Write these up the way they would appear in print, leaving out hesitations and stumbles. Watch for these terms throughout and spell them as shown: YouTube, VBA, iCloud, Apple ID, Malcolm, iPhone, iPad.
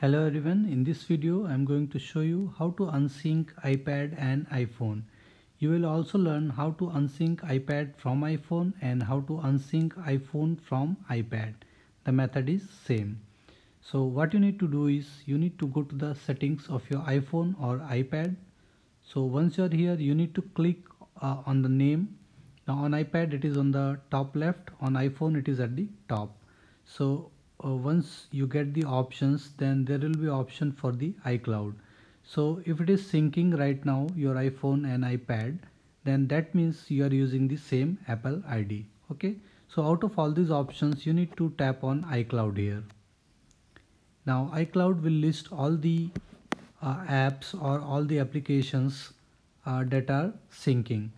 Hello everyone, in this video I am going to show you how to unsync iPad and iPhone. You will also learn how to unsync iPad from iPhone and how to unsync iPhone from iPad. The method is same. So what you need to do is you need to go to the settings of your iPhone or iPad. So once you are here you need to click on the name. Now on iPad it is on the top left, on iPhone it is at the top. So once you get the options, then there will be option for the iCloud. So if it is syncing right now your iPhone and iPad, then that means you are using the same Apple ID. Okay, so out of all these options you need to tap on iCloud here. Now iCloud will list all the apps or all the applications that are syncing.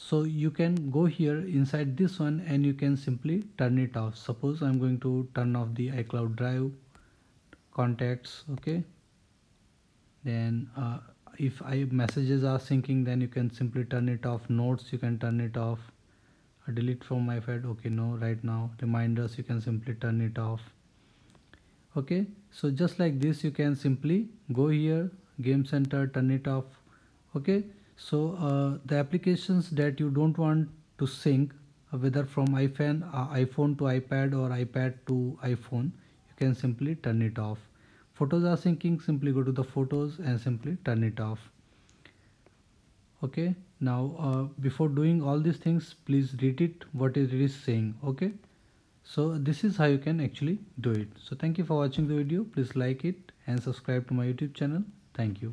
So you can go here inside this one and you can simply turn it off. Suppose I'm going to turn off the iCloud Drive, contacts, okay. Then if messages are syncing, then you can simply turn it off. Notes, you can turn it off. Delete from iPad, okay, no, right now. Reminders, you can simply turn it off. Okay, so just like this, you can simply go here, Game Center, turn it off, okay. So the applications that you don't want to sync, whether from iPhone to iPad or iPad to iPhone, you can simply turn it off. Photos are syncing, simply go to the photos and simply turn it off. Okay, now before doing all these things, please read it what it is saying. Okay, so this is how you can actually do it. So thank you for watching the video. Please like it and subscribe to my YouTube channel. Thank you.